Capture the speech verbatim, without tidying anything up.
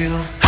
feel.